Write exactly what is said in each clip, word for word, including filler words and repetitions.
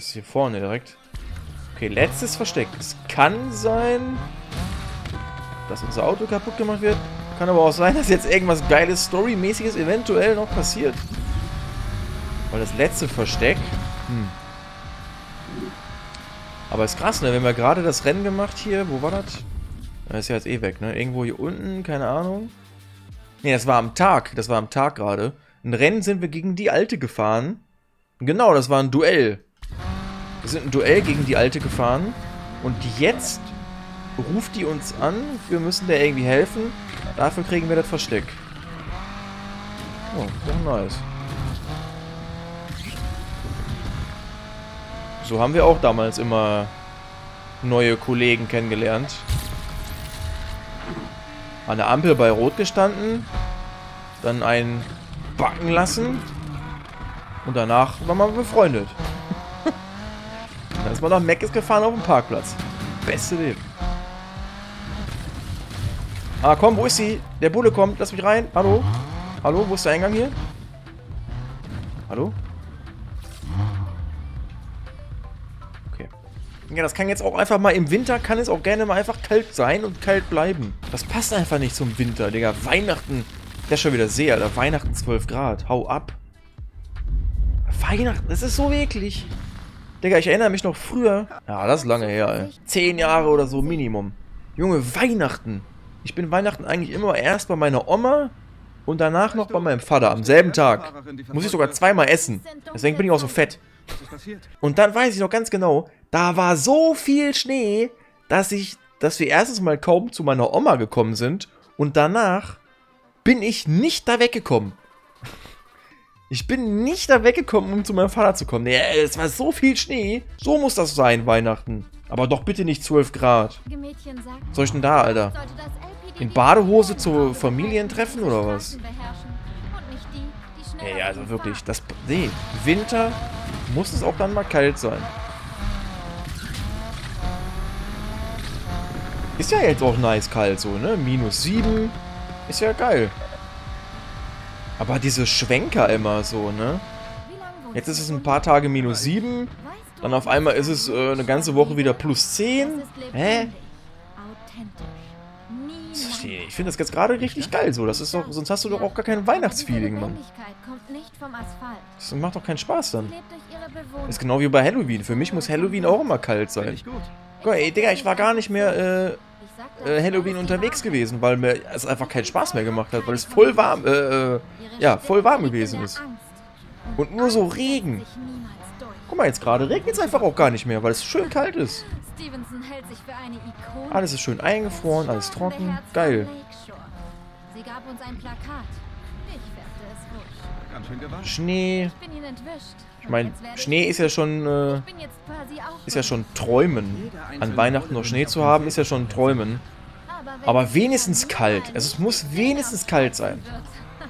Das ist hier vorne direkt. Okay, letztes Versteck. Es kann sein, dass unser Auto kaputt gemacht wird. Kann aber auch sein, dass jetzt irgendwas geiles, storymäßiges eventuell noch passiert. Weil das letzte Versteck... Hm. Aber ist krass, ne? Wir haben ja gerade das Rennen gemacht hier. Wo war das? Das ist ja jetzt eh weg, ne? Irgendwo hier unten, keine Ahnung. Ne, das war am Tag. Das war am Tag gerade. Ein Rennen sind wir gegen die Alte gefahren. Genau, das war ein Duell. Wir sind ein Duell gegen die Alte gefahren. Und jetzt ruft die uns an. Wir müssen der irgendwie helfen. Dafür kriegen wir das Versteck. Oh, doch nice. So haben wir auch damals immer neue Kollegen kennengelernt. An der Ampel bei Rot gestanden, dann einen backen lassen und danach waren wir befreundet. Dann ist man nach Meckes gefahren auf dem Parkplatz. Beste Leben. Ah, komm, wo ist sie? Der Bulle kommt, lass mich rein. Hallo? Hallo, wo ist der Eingang hier? Hallo? Ja, das kann jetzt auch einfach mal im Winter, kann es auch gerne mal einfach kalt sein und kalt bleiben. Das passt einfach nicht zum Winter, Digga. Weihnachten, das ist schon wieder sehr, Alter. Weihnachten zwölf Grad, hau ab. Weihnachten, das ist so eklig. Digga, ich erinnere mich noch früher. Ja, das ist lange her, ey. Zehn Jahre oder so Minimum. Junge, Weihnachten. Ich bin Weihnachten eigentlich immer erst bei meiner Oma und danach noch bei meinem Vater am selben Tag. Muss ich sogar zweimal essen. Deswegen bin ich auch so fett. Und dann weiß ich noch ganz genau, da war so viel Schnee, dass ich, dass wir erstens mal kaum zu meiner Oma gekommen sind und danach bin ich nicht da weggekommen. Ich bin nicht da weggekommen, um zu meinem Vater zu kommen. Ja, es war so viel Schnee. So muss das sein, Weihnachten. Aber doch bitte nicht zwölf Grad. Was soll ich denn da, Alter? In Badehose zu Familientreffen oder was? Ey, also wirklich, das... Nee, Winter muss es auch dann mal kalt sein. Ist ja jetzt auch nice kalt so, ne? minus sieben. Ist ja geil. Aber diese Schwenker immer so, ne? Jetzt ist es ein paar Tage minus sieben. Dann auf einmal ist es äh, eine ganze Woche wieder plus zehn. Hä? Ich finde das jetzt gerade richtig geil so. Das ist doch, sonst hast du doch auch gar kein Weihnachtsfeeling, Mann. Das macht doch keinen Spaß dann. Das ist genau wie bei Halloween. Für mich muss Halloween auch immer kalt sein. Guck, ey, Digga, ich war gar nicht mehr äh, äh, Halloween unterwegs gewesen, weil mir es einfach keinen Spaß mehr gemacht hat, weil es voll warm, äh, äh, ja, voll warm gewesen ist. Und nur so Regen. Guck mal, jetzt gerade regnet es einfach auch gar nicht mehr, weil es schön kalt ist. Alles ist schön eingefroren, alles trocken, geil. Schnee. Ich meine, Schnee ist ja schon, äh, ist ja schon Träumen. An Weihnachten noch Schnee zu haben, ist ja schon Träumen. Aber wenigstens kalt. Also es muss wenigstens kalt sein.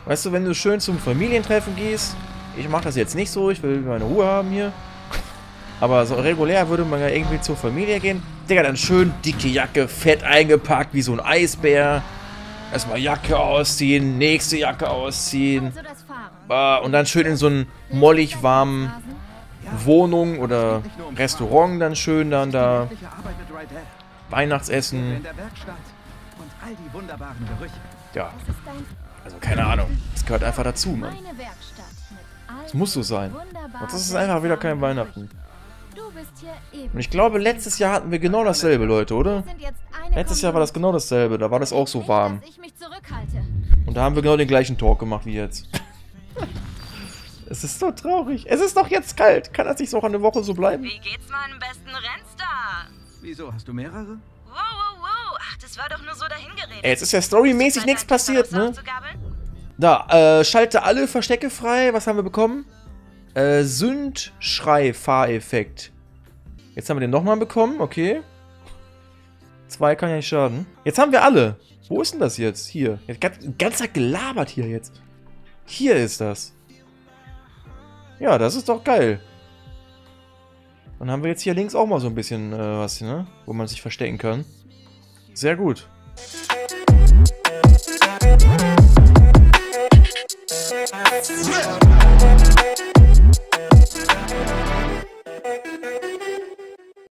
Weißt du, wenn du schön zum Familientreffen gehst, ich mache das jetzt nicht so, ich will meine Ruhe haben hier. Aber so regulär würde man ja irgendwie zur Familie gehen. Digga, dann schön dicke Jacke, fett eingepackt wie so ein Eisbär. Erstmal Jacke ausziehen, nächste Jacke ausziehen. Und dann schön in so einen mollig warmen Wohnung oder Restaurant dann schön dann da. Weihnachtsessen. Ja, also keine Ahnung. Das gehört einfach dazu, Mann. Das muss so sein. Sonst ist es einfach wieder kein Weihnachten. Und ich glaube, letztes Jahr hatten wir genau dasselbe, Leute, oder? Letztes Jahr war das genau dasselbe. Da war das auch so warm. Und da haben wir genau den gleichen Talk gemacht wie jetzt. Es ist so traurig. Es ist doch jetzt kalt. Kann das nicht so eine Woche so bleiben? Wie geht's meinem besten Rennstar? Wieso? Hast du mehrere? Wow, wow, wow. Ach, das war doch nur so dahingeredet. Ey, jetzt ist ja storymäßig nichts passiert, ne? Da, äh, schalte alle Verstecke frei. Was haben wir bekommen? Äh, Sündschrei-Fahreffekt. Jetzt haben wir den nochmal bekommen, okay. Zwei kann ja nicht schaden. Jetzt haben wir alle. Wo ist denn das jetzt? Hier. Jetzt ganz, ganz Tag gelabert hier jetzt. Hier ist das. Ja, das ist doch geil. Dann haben wir jetzt hier links auch mal so ein bisschen äh, was, ne? Wo man sich verstecken kann. Sehr gut.